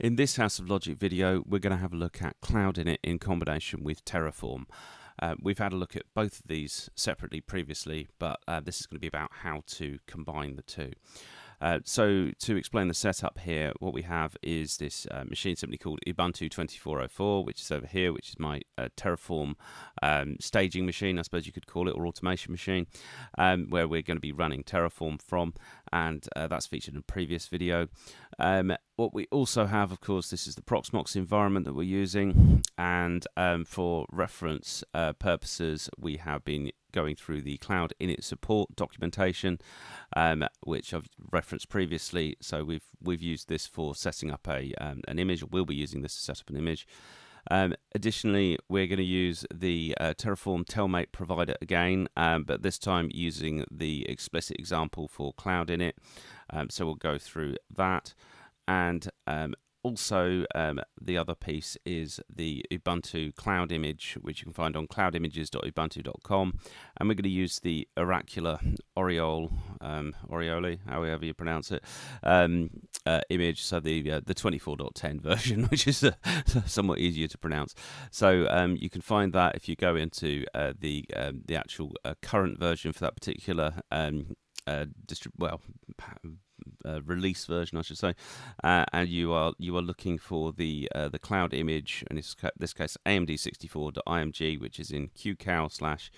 In this House of Logic video, we're going to have a look at Cloud Init in combination with Terraform. We've had a look at both of these separately previously, but this is going to be about how to combine the two. So to explain the setup here, what we have is this machine simply called Ubuntu 2404, which is over here, which is my Terraform staging machine, I suppose you could call it, or automation machine, where we're going to be running Terraform from, and that's featured in a previous video. What we also have, of course, this is the Proxmox environment that we're using, and for reference purposes, we have been going through the Cloud Init support documentation, which I've referenced previously. So we've used this for setting up an image, or we'll be using this to set up an image. Additionally, we're going to use the Terraform Telmate provider again, but this time using the explicit example for Cloud Init. So we'll go through that. And also, the other piece is the Ubuntu cloud image, which you can find on cloudimages.ubuntu.com. And we're going to use the Aureole, however you pronounce it, image, so the 24.10 version, which is somewhat easier to pronounce. So you can find that if you go into the actual current version for that particular release version, I should say, and you are looking for the cloud image, and in this case amd64.img, which is in qcow/UEFI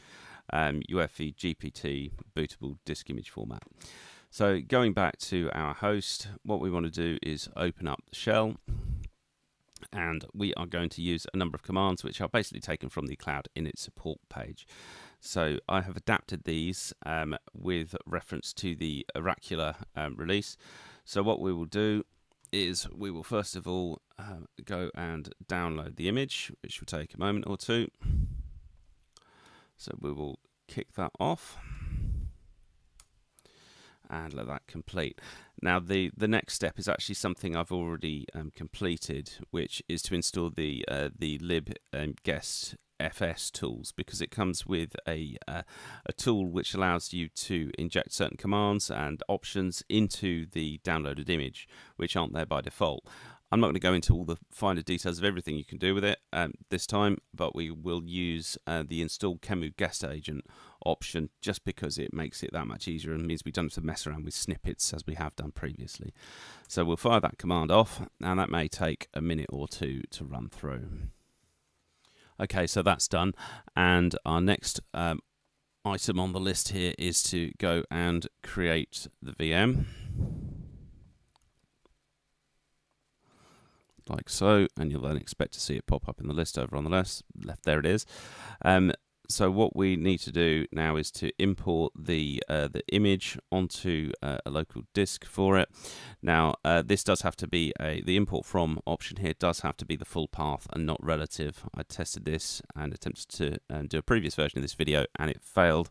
GPT bootable disk image format. So going back to our host, what we want to do is open up the shell, and we are going to use a number of commands which are basically taken from the Cloud Init support page. So I have adapted these with reference to the Oracular release. So what we will do is we will first of all go and download the image, which will take a moment or two. So we will kick that off and let that complete. Now the next step is actually something I've already completed, which is to install the libguest FS tools, because it comes with a tool which allows you to inject certain commands and options into the downloaded image, which aren't there by default. I'm not going to go into all the finer details of everything you can do with it this time, but we will use the install Kemu guest agent option just because it makes it that much easier and means we don't have to mess around with snippets as we have done previously. So we'll fire that command off, and that may take a minute or two to run through. Okay, so that's done, and our next item on the list here is to go and create the VM, like so, and you'll then expect to see it pop up in the list over on the left. There it is. So what we need to do now is to import the image onto a local disk for it. Now this does have to be the import from option here does have to be the full path and not relative. I tested this and attempted to do a previous version of this video, and it failed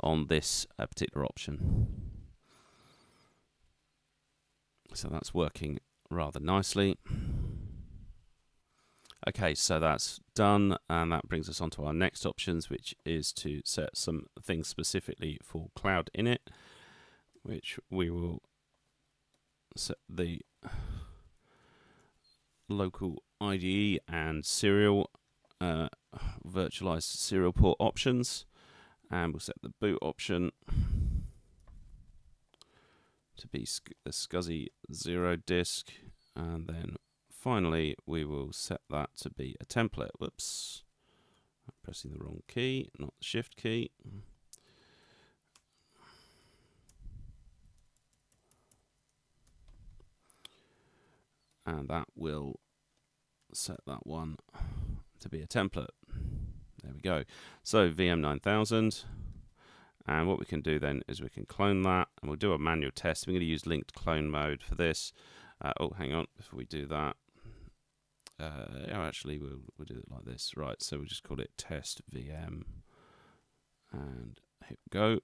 on this particular option. So that's working rather nicely. Okay, so that's done, and that brings us on to our next options, which is to set some things specifically for Cloud Init, which we will set the local IDE and serial virtualized serial port options, and we'll set the boot option to be the SCSI 0 disk, and then finally, we will set that to be a template. Whoops, I'm pressing the wrong key, not the shift key. And that will set that one to be a template. There we go. So VM9000. And what we can do then is we can clone that, and we'll do a manual test. We're going to use linked clone mode for this. Oh, hang on, before we do that. Actually, we'll do it like this, right? So we'll just call it test VM, and hit go.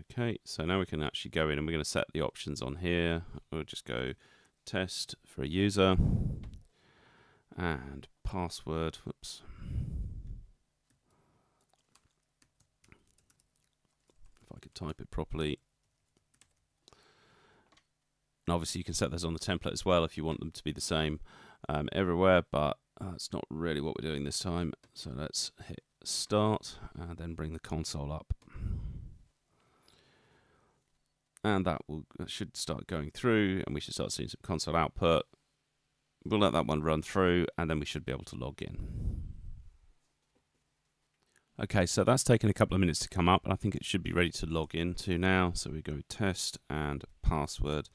Okay, so now we can actually go in, and we're going to set the options on here. We'll just go test for a user and password. Whoops. If I could type it properly. And obviously you can set those on the template as well if you want them to be the same everywhere, but it's not really what we're doing this time. So let's hit start and then bring the console up. And that should start going through, and we should start seeing some console output. We'll let that one run through, and then we should be able to log in. Okay, so that's taken a couple of minutes to come up, and I think it should be ready to log into now. So we go test and password.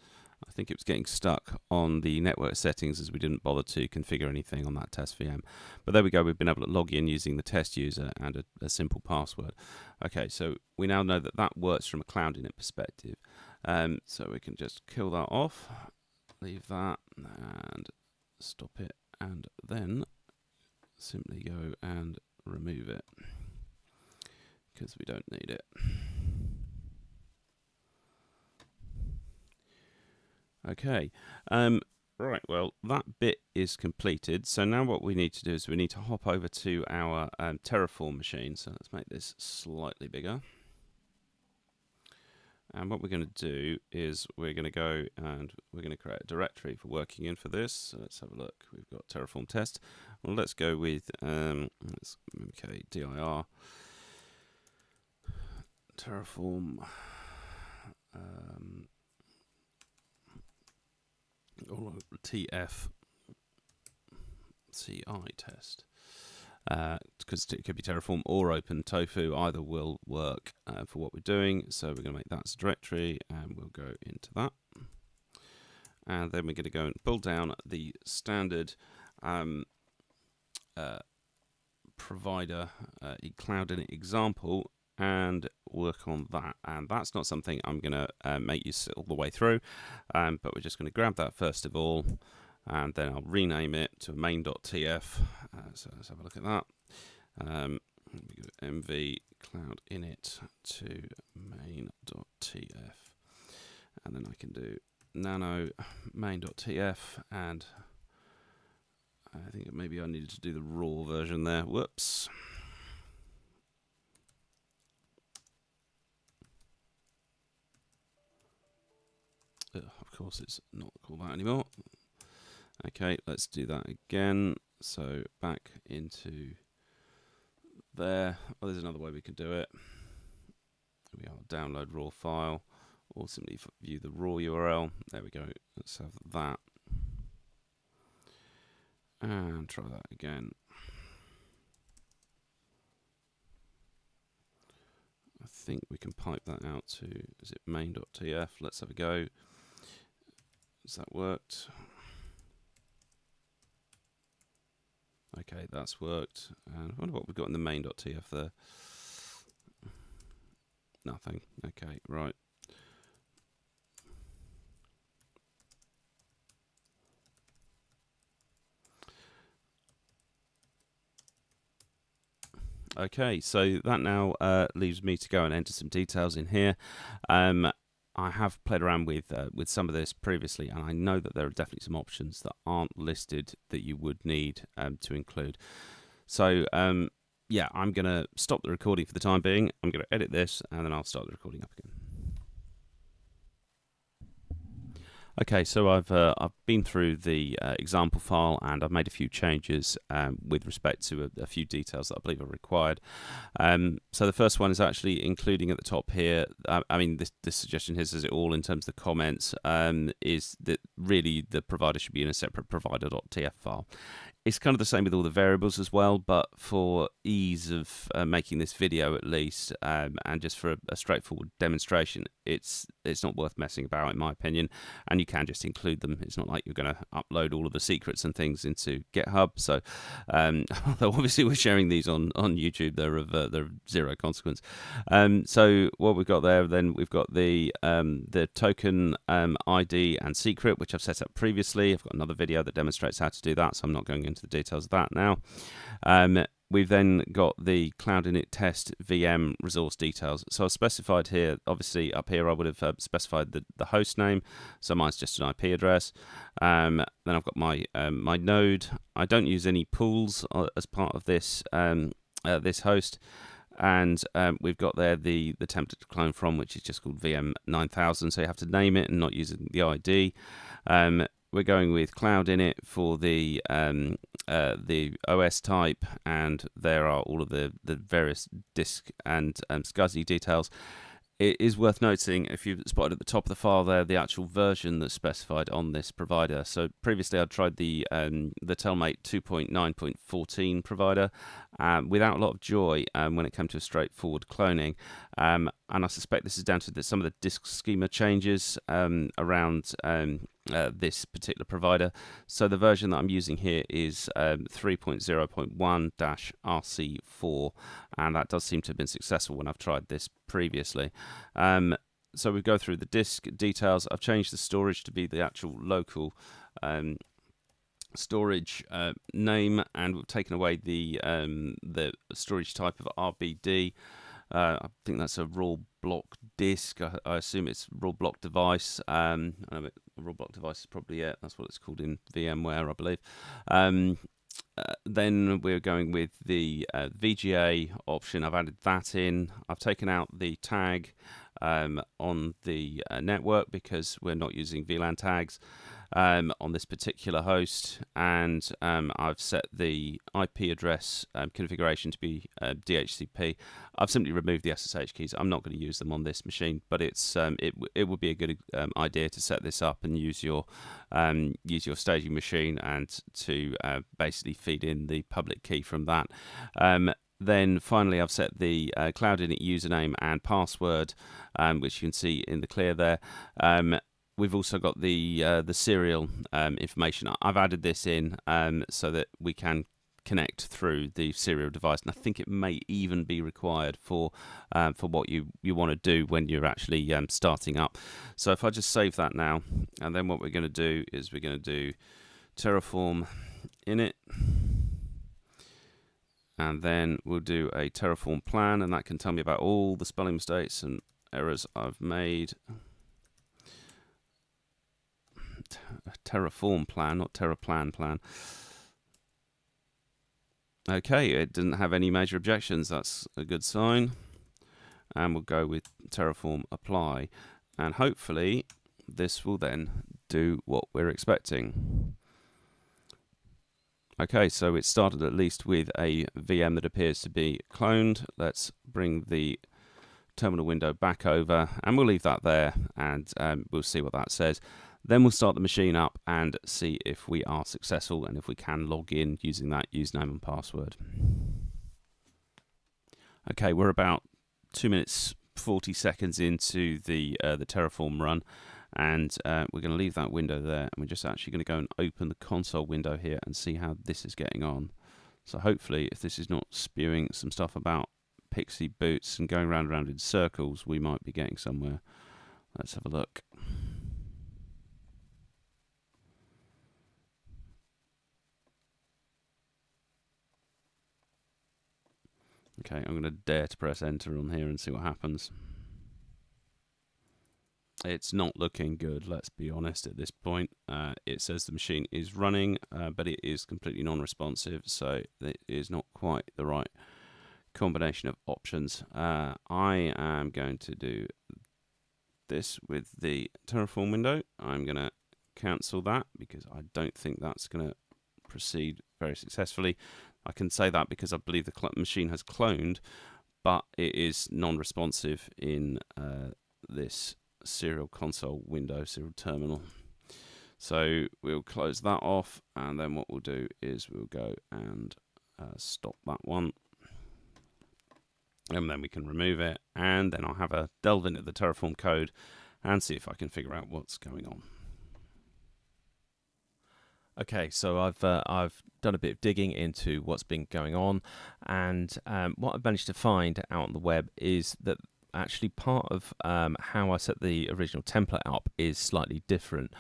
I think it was getting stuck on the network settings as we didn't bother to configure anything on that test VM. But there we go, we've been able to log in using the test user and a simple password. Okay, so we now know that that works from a Cloud Init perspective. So we can just kill that off, leave that, and stop it, and then simply go and remove it because we don't need it. Okay, right, well, that bit is completed. So now what we need to do is we need to hop over to our Terraform machine. So let's make this slightly bigger. And what we're going to do is we're going to go and we're going to create a directory for working in for this. So let's have a look. We've got Terraform test. Well, let's go with, okay, dir Terraform. TFCI test, because it could be Terraform or OpenTofu, either will work for what we're doing. So we're going to make that as a directory, and we'll go into that. And then we're going to go and pull down the standard provider Cloud Init example, and work on that. And that's not something I'm going to make you sit all the way through, but we're just going to grab that first of all, and then I'll rename it to main.tf. So let's have a look at that. MV Cloud Init to main.tf, and then I can do nano main.tf, and I think maybe I needed to do the raw version there. Whoops. Of course, it's not called that anymore. Okay, let's do that again. So back into there. Oh, there's another way we can do it. Here we are, download raw file, or simply view the raw URL. There we go. Let's have that. And try that again. I think we can pipe that out to, is it main.tf? Let's have a go. Has that worked? Okay, that's worked. And I wonder what we've got in the main.tf there. Nothing. Okay, right. Okay, so that now leaves me to go and enter some details in here. I have played around with some of this previously, and I know that there are definitely some options that aren't listed that you would need to include. So yeah, I'm going to stop the recording for the time being. I'm going to edit this, and then I'll start the recording up again. Okay, so I've been through the example file, and I've made a few changes with respect to a few details that I believe are required. So the first one is actually including at the top here. I mean, this suggestion here says it all in terms of the comments. Is that really the provider should be in a separate provider.tf file. It's kind of the same with all the variables as well, but for ease of making this video, at least, and just for a straightforward demonstration, it's not worth messing about, in my opinion. And you can just include them. It's not like you're going to upload all of the secrets and things into GitHub. So, although obviously we're sharing these on YouTube, they're of zero consequence. So what we've got there, then we've got the token ID and secret, which I've set up previously. I've got another video that demonstrates how to do that, so I'm not going into the details of that now. We've then got the Cloud Init test VM resource details. So I've specified here, obviously up here I would have specified the host name, so mine's just an IP address. Then I've got my my node. I don't use any pools as part of this this host. And we've got there the temp to clone from, which is just called VM9000. So you have to name it and not using the ID. We're going with Cloud Init for the OS type, and there are all of the various disk and SCSI details. It is worth noting, if you've spotted at the top of the file there, the actual version that's specified on this provider. So previously I'd tried the Telmate 2.9.14 provider without a lot of joy when it came to a straightforward cloning. And I suspect this is down to some of the disk schema changes around this particular provider. So the version that I'm using here is 3.0.1-RC4, and that does seem to have been successful when I've tried this previously. So we go through the disk details. I've changed the storage to be the actual local storage name, and we've taken away the storage type of RBD. I think that's a raw block disk. I assume it's raw block device. Raw block device is probably it. That's what it's called in VMware, I believe. Then we're going with the VGA option. I've added that in. I've taken out the tag on the network because we're not using VLAN tags on this particular host, and I've set the IP address configuration to be DHCP. I've simply removed the SSH keys. I'm not going to use them on this machine, but it's it would be a good idea to set this up and use your staging machine and to basically feed in the public key from that. Then finally, I've set the Cloud Init username and password, which you can see in the clear there. We've also got the serial information. I've added this in so that we can connect through the serial device, and I think it may even be required for what you want to do when you're actually starting up. So if I just save that now, and then what we're going to do is we're going to do Terraform init. And then we'll do a Terraform plan, and that can tell me about all the spelling mistakes and errors I've made. Terraform plan, not Terraplan plan. Okay, it didn't have any major objections. That's a good sign. And we'll go with Terraform apply. And hopefully this will then do what we're expecting. Okay, so it started at least with a VM that appears to be cloned. Let's bring the terminal window back over, and we'll leave that there, and we'll see what that says. Then we'll start the machine up and see if we are successful and if we can log in using that username and password. Okay, we're about 2 minutes 40 seconds into the Terraform run, and we're going to leave that window there, and we're just actually going to go and open the console window here and see how this is getting on. So hopefully, if this is not spewing some stuff about pixie boots and going round and round in circles, we might be getting somewhere. Let's have a look. Okay, I'm going to dare to press enter on here and see what happens. It's not looking good, let's be honest at this point. It says the machine is running, but it is completely non-responsive, so it is not quite the right combination of options. I am going to do this with the Terraform window. I'm going to cancel that because I don't think that's going to proceed very successfully. I can say that because I believe the machine has cloned, but it is non-responsive in this serial console window, serial terminal. So we'll close that off, and then what we'll do is we'll go and stop that one, and then we can remove it, and then I'll have a delve into the Terraform code and see if I can figure out what's going on. Okay, so I've done a bit of digging into what's been going on, and what I've managed to find out on the web is that actually part of how I set the original template up is slightly different.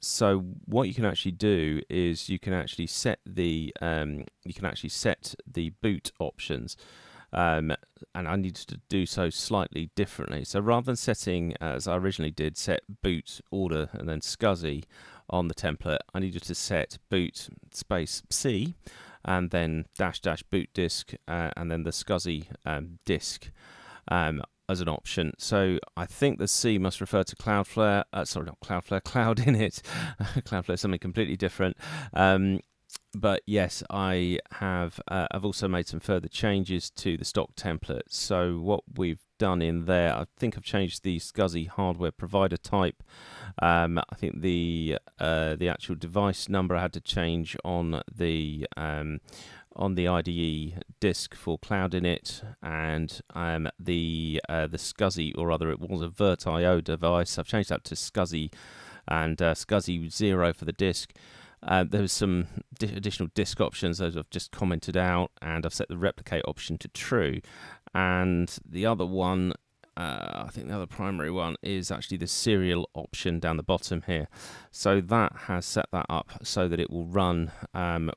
So what you can actually do is you can actually set the boot options, and I needed to do so slightly differently. So rather than setting as I originally did, set boot order and then SCSI on the template, I needed to set boot space C and then -- boot disk, and then the SCSI disk as an option. So I think the C must refer to Cloudflare, sorry, not Cloudflare, Cloud Init. Cloudflare is something completely different. But yes, I have I've also made some further changes to the stock template. So what we've done in there, I think I've changed the SCSI hardware provider type. I think the actual device number I had to change on the IDE disk for Cloud Init, and the SCSI, or rather it was a VirtIO device. I've changed that to SCSI, and SCSI 0 for the disk. There was some additional disk options, those I've just commented out, and I've set the replicate option to true. And the other one, I think the other primary one, is actually the serial option down the bottom here. So that has set that up so that it will run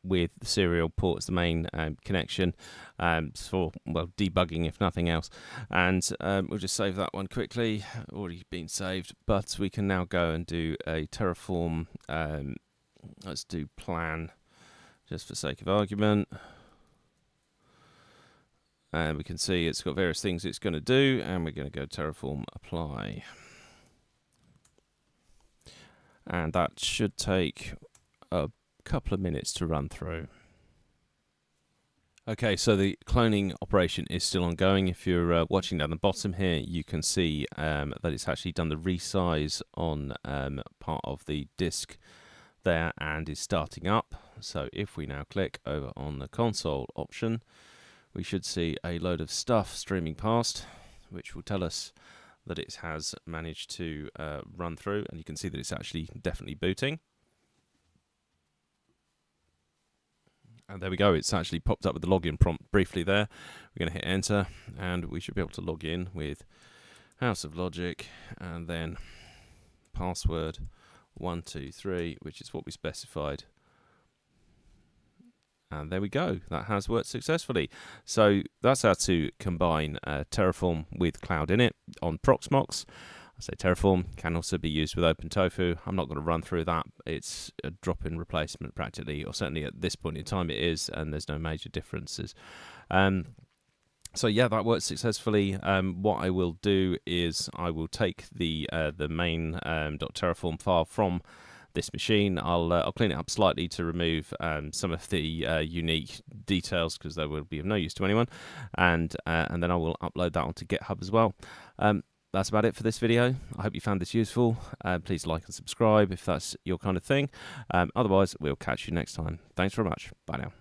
with the serial ports, the main connection, for, well, debugging if nothing else. And we'll just save that one quickly, already been saved, but we can now go and do a Terraform. Let's do plan, just for sake of argument. And we can see it's got various things it's going to do, and we're going to go Terraform apply. And that should take a couple of minutes to run through. Okay, so the cloning operation is still ongoing. If you're watching down the bottom here, you can see that it's actually done the resize on part of the disk there and is starting up. So if we now click over on the console option, we should see a load of stuff streaming past, which will tell us that it has managed to run through, and you can see that it's actually definitely booting. And there we go, it's actually popped up with the login prompt briefly there. We're going to hit enter, and we should be able to log in with House of Logic, and then password 123, which is what we specified. And there we go, that has worked successfully. So that's how to combine Terraform with Cloud Init on Proxmox. I say Terraform can also be used with OpenTofu. I'm not going to run through that. It's a drop-in replacement practically, or certainly at this point in time it is, and there's no major differences. So yeah, that worked successfully. What I will do is I will take the main .terraform file from this machine. I'll clean it up slightly to remove some of the unique details, because they will be of no use to anyone, and then I will upload that onto GitHub as well. That's about it for this video. I hope you found this useful. Please like and subscribe if that's your kind of thing. Otherwise, we'll catch you next time. Thanks very much. Bye now.